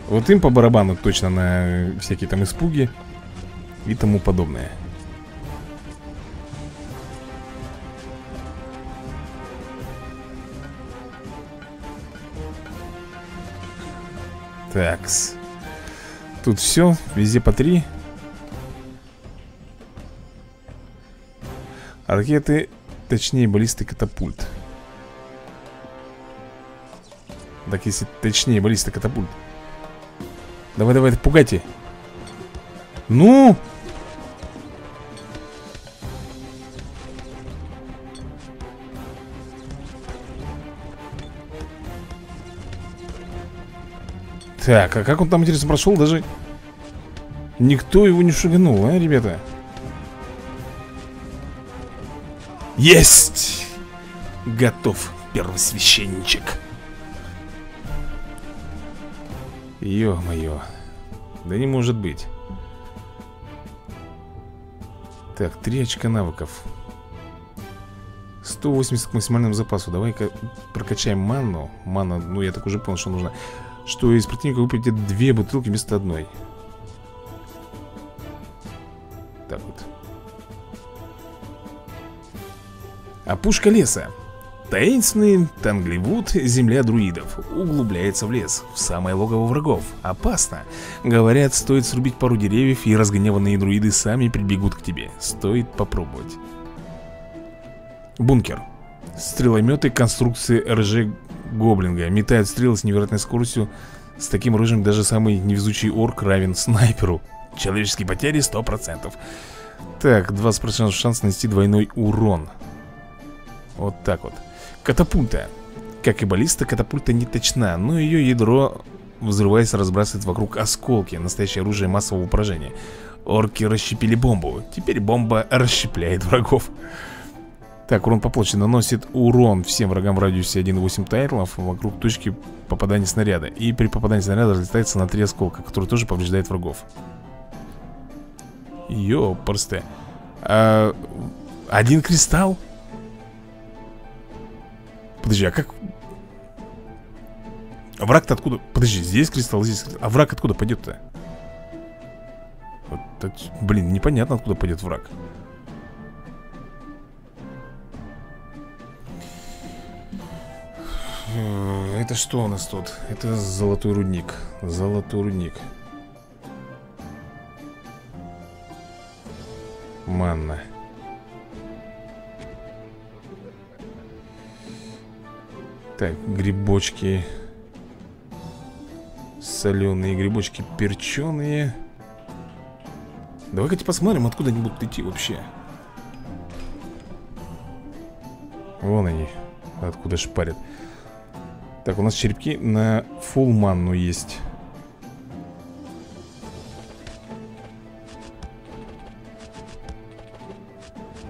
Вот им по барабану точно на всякие там испуги и тому подобное. Такс. Тут все, везде по 3. Ракеты, точнее баллисты, катапульт. Так, если точнее баллисты, катапульт. Давай, пугайте. Ну! Так, а как он там, интересно, прошел? Даже никто его не шуганул, а, ребята? Есть! Готов, первосвященничек. Ё-моё. Да не может быть. Так, 3 очка навыков. 180 к максимальному запасу. Давай-ка прокачаем манну. Манна, ну я так уже понял, что нужно. Что из противника выпадет 2 бутылки вместо одной. Так вот. Опушка леса. Таинственный Тангливуд, земля друидов, углубляется в лес, в самое логово врагов. Опасно. Говорят, стоит срубить пару деревьев, и разгневанные друиды сами прибегут к тебе. Стоит попробовать. Бункер. Стрелометы конструкции РЖ Гоблинга метают стрелы с невероятной скоростью. С таким оружием даже самый невезучий орк равен снайперу. Человеческие потери 100%. Так, 20% шанс нанести двойной урон. Вот так вот. Катапульта. Как и баллиста, катапульта не точна, но ее ядро, взрываясь, разбрасывает вокруг осколки. Настоящее оружие массового поражения. Орки расщепили бомбу. Теперь бомба расщепляет врагов. Так, урон по площади. Наносит урон всем врагам в радиусе 1,8 тайлов вокруг точки попадания снаряда. И при попадании снаряда разлетается на 3 осколка, которые тоже повреждают врагов. Ёпрст. Один кристалл? Подожди, а как? А враг-то откуда? Подожди, здесь кристалл, здесь кристалл. А враг откуда пойдет-то? Вот это, блин, непонятно, откуда пойдет враг. Это что у нас тут? Это золотой рудник. Золотой рудник. Манна. Так, грибочки. Соленые грибочки, перченые. Давай-ка посмотрим, откуда они будут идти вообще. Вон они, откуда шпарят. Так, у нас черепки на фулл манну есть.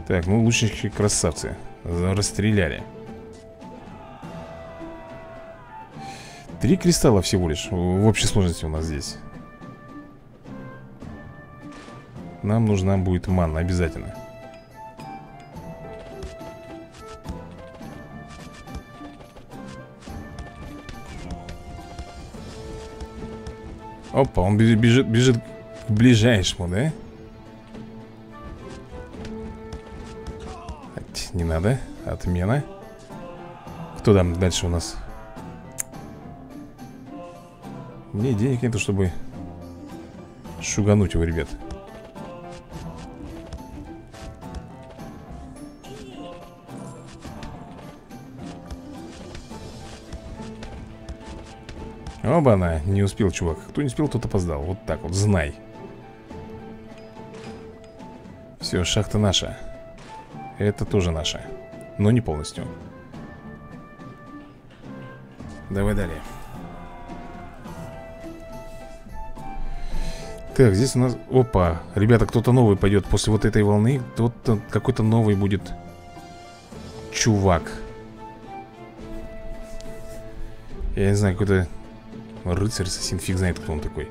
Так, ну лучники красавцы. Расстреляли. 3 кристалла всего лишь в общей сложности у нас здесь. Нам нужна будет манна обязательно. Опа, он бежит к ближайшему, да? Не надо, отмена. Кто там дальше у нас? Мне денег нету, чтобы шугануть его, ребят. Оба-на, не успел, чувак. Кто не успел, тот опоздал. Вот так вот, знай. Все, шахта наша. Это тоже наша, но не полностью. Давай далее. Так, здесь у нас... Опа, ребята, кто-то новый пойдет после вот этой волны. Кто-то какой-то новый будет чувак. Я не знаю, какой-то рыцарь, ассасин, фиг знает, кто он такой.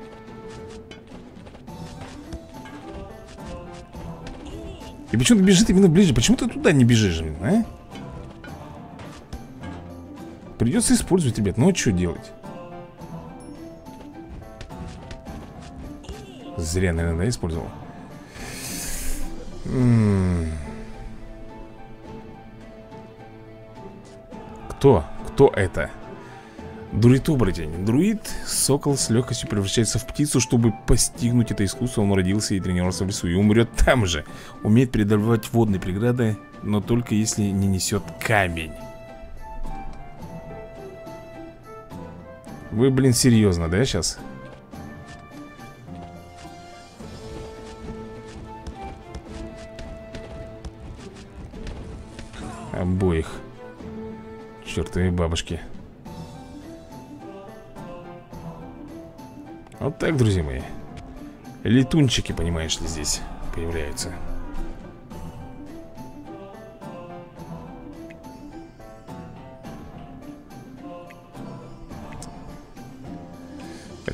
И почему ты бежит именно ближе? Почему ты туда не бежишь, а? Придется использовать, ребят, ну а что делать? Зря, наверное, да, использовал. Кто? Кто это? Друид-оборотень. Друид, сокол, с легкостью превращается в птицу. Чтобы постигнуть это искусство, он родился и тренировался в лесу, и умрет там же. Умеет преодолевать водные преграды, но только если не несет камень. Вы, блин, серьезно, да, сейчас? Обоих. Чертовы бабушки. Вот так, друзья мои. Летунчики, понимаешь ли, здесь появляются.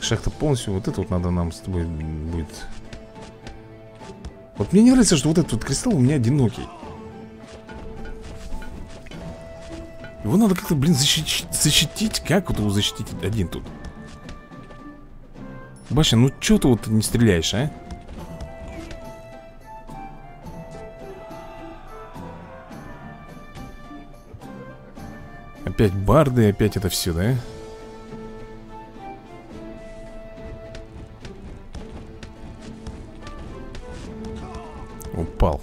Так, шахта полностью. Вот это вот надо нам с тобой будет. Вот мне не нравится, что вот этот вот кристалл у меня одинокий. Его надо как-то, блин, защитить. Как вот его защитить один тут? Баша, ну чё ты вот не стреляешь, а? Опять барды, опять это все, да? Упал.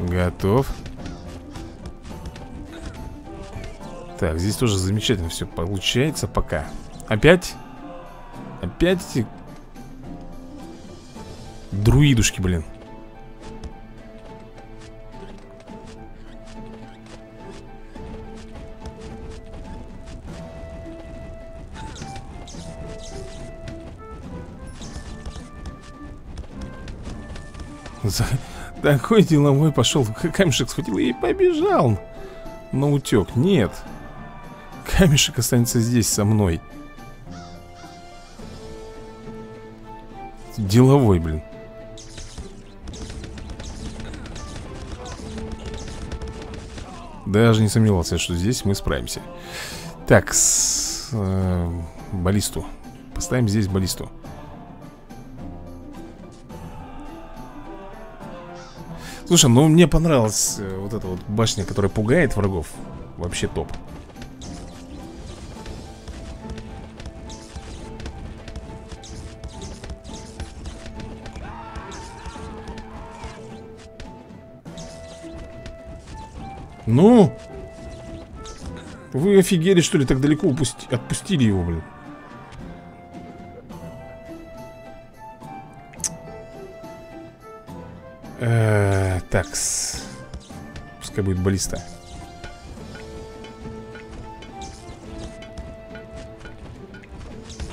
Готов. Так, здесь тоже замечательно все получается пока. Опять? Опять эти друидушки, блин. Такой деловой пошел. Камешек схватил и побежал. Но утек. Нет. Камешек останется здесь со мной. Деловой, блин. Даже не сомневался, что здесь мы справимся. Так, с баллисту. Поставим здесь баллисту. Слушай, ну мне понравилась вот эта вот башня, которая пугает врагов. Вообще топ. Ну? Вы офигели, что ли, так далеко отпустили его, блин? Такс. Пускай будет баллиста.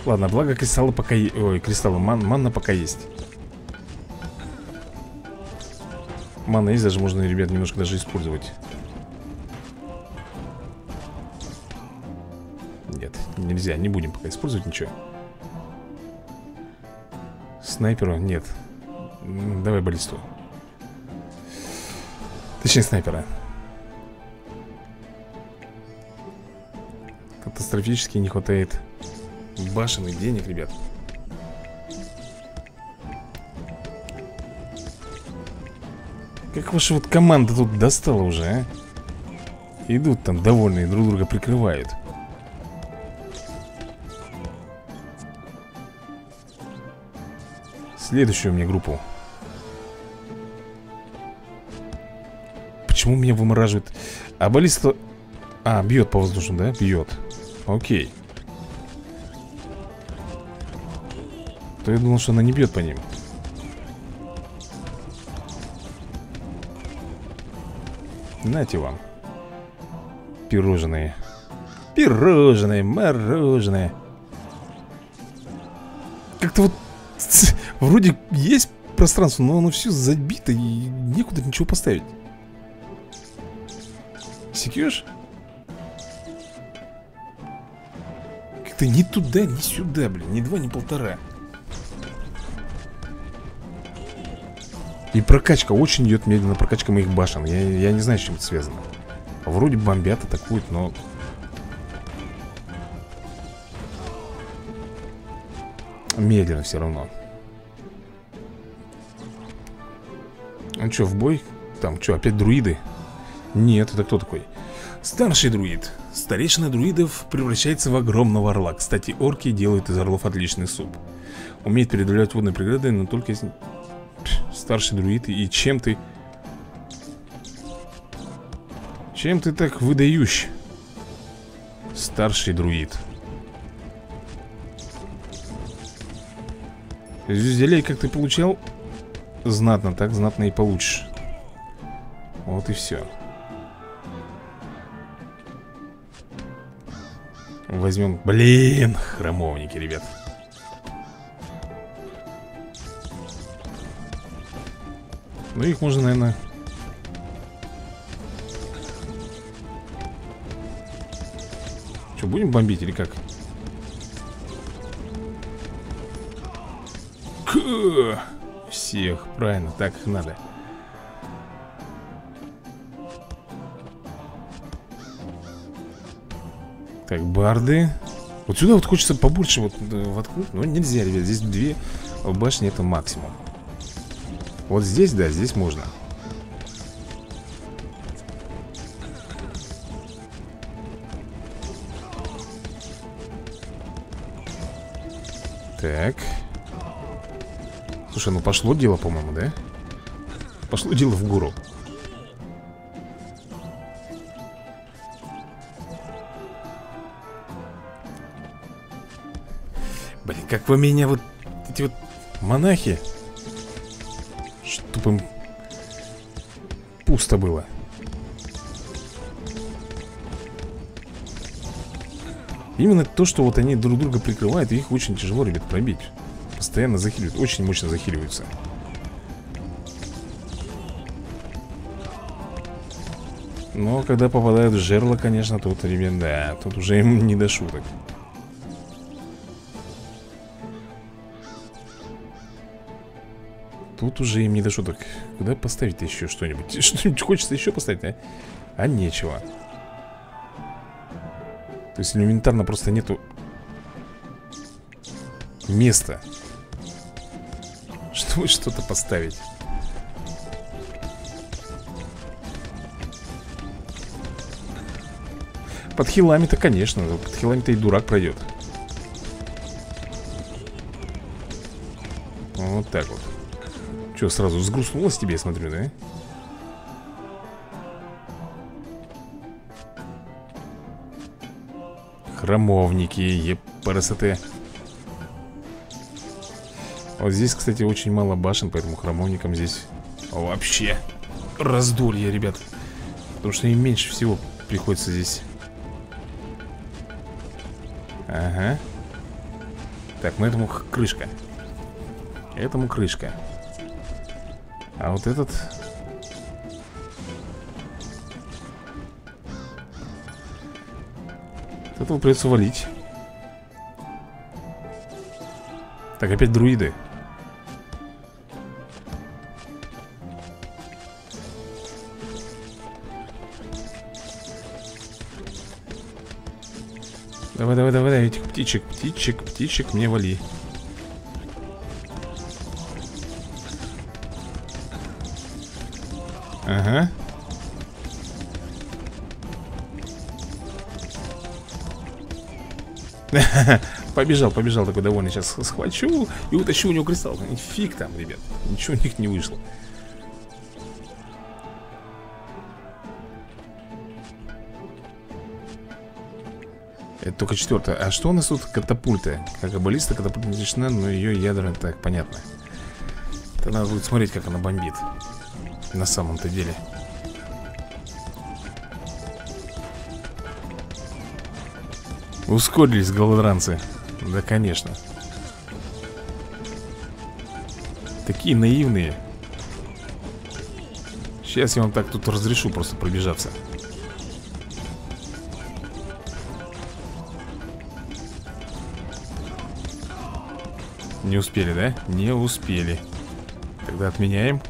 Ладно, благо кристаллы пока есть. Ой, кристаллы, манна пока есть. Манна есть, даже можно, ребят, немножко даже использовать. Нет, нельзя, не будем пока использовать ничего. Снайперу? Нет. Давай баллисту. Точнее, снайпера. Катастрофически не хватает башен и денег, ребят. Как ваша вот команда тут достала уже, а? Идут там довольные, друг друга прикрывают. Следующую мне группу. Почему меня вымораживает? А баллиста... А, бьет по воздушному, да? Бьет. Окей. То я думал, что она не бьет по ним. Нате вам. Пирожные. Пирожные, мороженое. Как-то вот... Вроде есть пространство, но оно все забито и некуда ничего поставить. Секьюш? Как-то ни туда, ни сюда, блин. Ни два, ни полтора. И прокачка. Очень идет медленно прокачка моих башен. Я не знаю, с чем это связано. Вроде бомбят, атакуют, но... Медленно все равно. Ну что, в бой? Там что, опять друиды? Нет, это кто такой? Старший друид. Старейшина друидов превращается в огромного орла. Кстати, орки делают из орлов отличный суп. Умеет преодолевать водные преграды, но только если... Старший друид, и чем ты... Чем ты так выдающ? Старший друид. Звезделей, как ты получал? Знатно, так знатно и получишь. Вот и все. Возьмем, блин, храмовники, ребят. Ну их можно, наверное. Что, будем бомбить или как? Всех, правильно, так надо. Так, барды. Вот сюда вот хочется побольше вот воткнуть, но нельзя, ребят, здесь две башни, это максимум. Вот здесь, да, здесь можно. Так. Слушай, ну пошло дело, по-моему, да? Пошло дело в гору. Блин, как вы меня вот... Эти вот монахи. Чтоб им... Пусто было. Именно то, что вот они друг друга прикрывают, и их очень тяжело, ребят, пробить. Постоянно захиливают, очень мощно захиливаются. Но когда попадают в жерло, конечно, тут, ребят, да, тут уже им не до шуток. Тут уже им не до шуток. Куда поставить еще что-нибудь? Что-нибудь хочется еще поставить, а? А нечего. То есть элементарно просто нету места, чтобы что-то поставить. Под хилами-то, конечно, под хилами-то и дурак пройдет. Вот так вот. Че, сразу взгрустнулось тебе, я смотрю, да? Храмовники, епарасоте. Вот здесь, кстати, очень мало башен, поэтому храмовникам здесь вообще раздолье, ребят. Потому что им меньше всего приходится здесь. Ага. Так, ну этому крышка. Этому крышка. А вот этот... Этого придется валить. Так, опять друиды. Давай, давай, давай, этих птичек, птичек, птичек мне вали. Ага. Побежал, побежал, такой довольный. Сейчас схвачу и утащу у него кристалл. Фиг там, ребят, ничего у них не вышло. Это только четвертое. А что у нас тут? Катапульта. Как и баллиста, катапульта не защищена, но ее ядра, так, понятно. Тогда надо будет смотреть, как она бомбит. На самом-то деле. Ускорились голодранцы. Да, конечно. Такие наивные. Сейчас я вам так тут разрешу просто пробежаться. Не успели, да? Не успели. Тогда отменяем.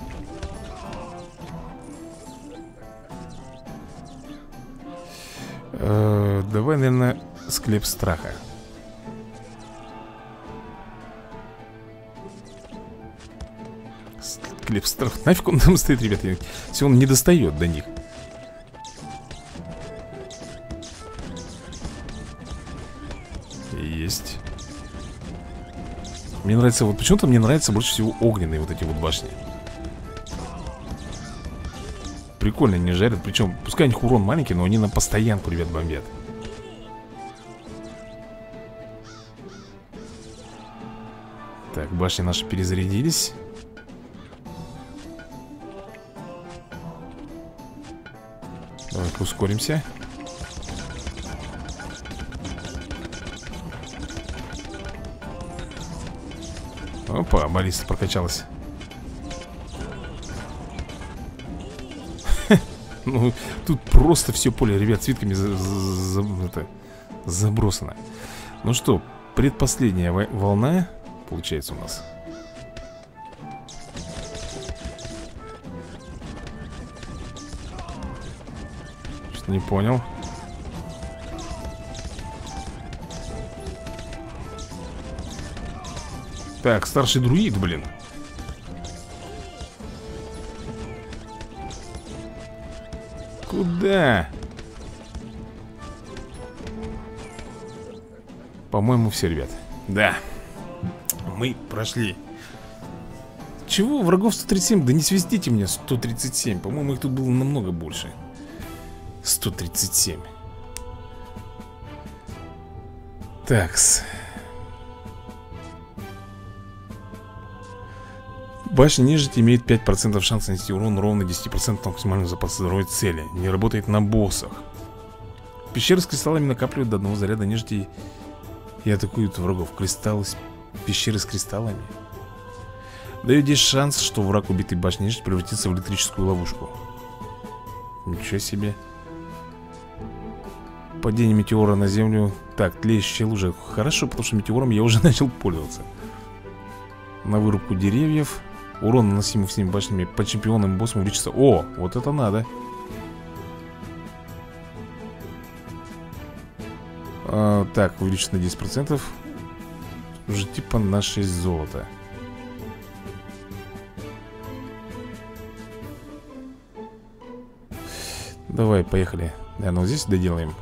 Давай, наверное... Склеп страха. Склеп страха. Нафиг он там стоит, ребята? Если он не достает до них. Есть. Мне нравится, вот почему-то мне нравятся больше всего огненные вот эти вот башни. Прикольно, они жарят. Причем, пускай у них урон маленький, но они на постоянку, ребят, бомбят. Так, башни наши перезарядились. Давай-ка ускоримся. Опа, баллиста прокачалась. Ну, тут просто все поле, ребят, свитками забросано. Ну что, предпоследняя волна получается у нас. Что-то не понял. Так, старший друид, блин. Куда? По-моему, все, ребят. Да. Мы прошли. Чего? Врагов 137? Да не свистите мне 137. По-моему, их тут было намного больше. 137. Такс. Башня нежити имеет 5% шанса нанести урон, ровно 10% на максимальном запасе здоровой цели. Не работает на боссах. Пещеры с кристаллами накапливают до одного заряда нежити и атакуют врагов. Кристаллы с... Пещеры с кристаллами дают здесь шанс, что враг, убитый башней нежити, превратится в электрическую ловушку. Ничего себе. Падение метеора на землю. Так, тлеющая лужа. Хорошо, потому что метеором я уже начал пользоваться. На вырубку деревьев. Урон, наносимый всеми башнями по чемпионам боссам, увеличится. О, вот это надо. Так, увеличено на 10%. Уже типа на 6 золота. Давай, поехали. Да, ну здесь доделаем.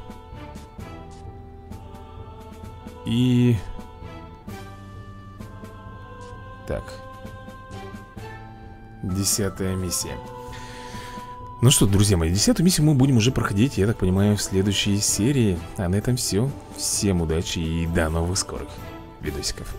И... Так. 10-я миссия. Ну что, друзья мои, 10-ю миссию мы будем уже проходить, я так понимаю, в следующей серии. А на этом все. Всем удачи и до новых скорых видосиков.